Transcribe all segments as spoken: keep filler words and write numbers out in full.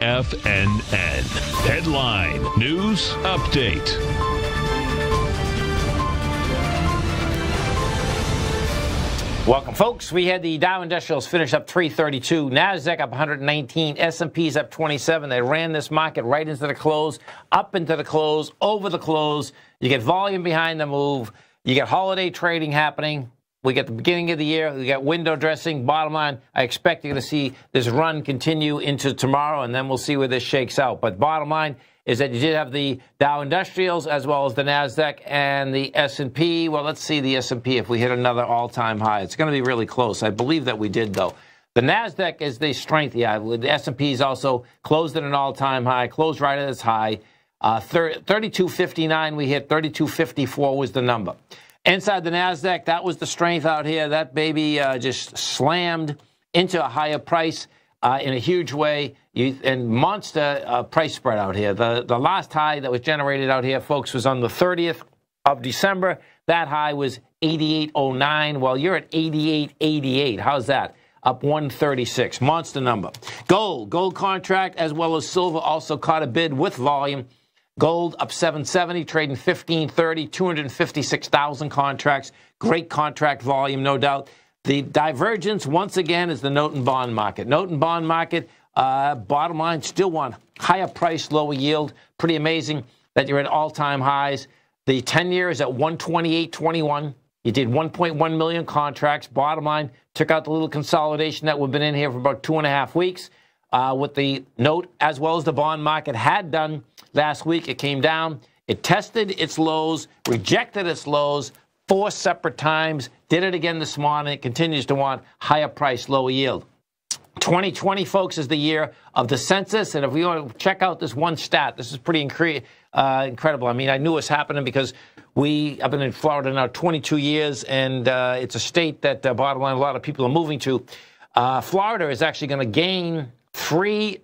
K F N N. Headline News Update. Welcome, folks. We had the Dow Industrials finish up three thirty-two, NASDAQ up one hundred nineteen, S and P's up twenty-seven. They ran this market right into the close, up into the close, over the close. You get volume behind the move. You get holiday trading happening. We get the beginning of the year. We got window dressing. Bottom line, I expect you're going to see this run continue into tomorrow, and then we'll see where this shakes out. But bottom line is that you did have the Dow Industrials as well as the NASDAQ and the S and P. Well, let's see the S and P if we hit another all-time high. It's going to be really close. I believe that we did, though. The NASDAQ is the strength. Yeah, the S and P's also closed at an all-time high, closed right at its high. Uh, thirty-two fifty-nine we hit, thirty-two fifty-four was the number. Inside the NASDAQ, that was the strength out here. That baby uh, just slammed into a higher price. Uh, in a huge way, you, and monster uh, price spread out here. The, the last high that was generated out here, folks, was on the thirtieth of December. That high was eighty-eight oh nine. Well, you're at eighty-eight eighty-eight. How's that? Up one thirty-six. Monster number. Gold. Gold contract as well as silver also caught a bid with volume. Gold up seven seventy, trading fifteen thirty, two hundred fifty-six thousand contracts. Great contract volume, no doubt. The divergence, once again, is the note and bond market. Note and bond market, uh, bottom line, still want higher price, lower yield. Pretty amazing that you're at all-time highs. The ten-year is at one twenty-eight twenty-one. You did one point one million contracts. Bottom line, took out the little consolidation that we've been in here for about two and a half weeks. Uh, what the note as well as the bond market had done last week, it came down. It tested its lows, rejected its lows, four separate times, did it again this morning. It continues to want higher price, lower yield. twenty twenty, folks, is the year of the census. And if we want to check out this one stat, this is pretty incre uh, incredible. I mean, I knew it was happening because we, I've been in Florida now twenty-two years, and uh, it's a state that, uh, bottom line, a lot of people are moving to. Uh, Florida is actually going to gain three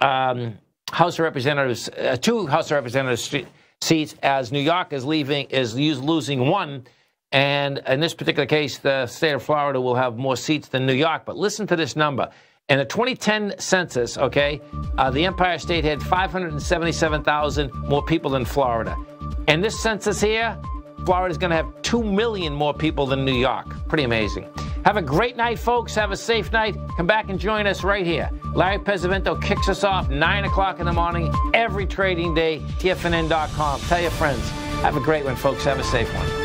um, House of Representatives, uh, two House of Representatives seats, as New York is leaving, is losing one. And in this particular case, the state of Florida will have more seats than New York. But listen to this number. In the twenty ten census, okay, uh, the Empire State had five hundred seventy-seven thousand more people than Florida. In this census here, Florida's going to have two million more people than New York. Pretty amazing. Have a great night, folks. Have a safe night. Come back and join us right here. Larry Pesavento kicks us off nine o'clock in the morning every trading day, T F N N dot com. Tell your friends. Have a great one, folks. Have a safe one.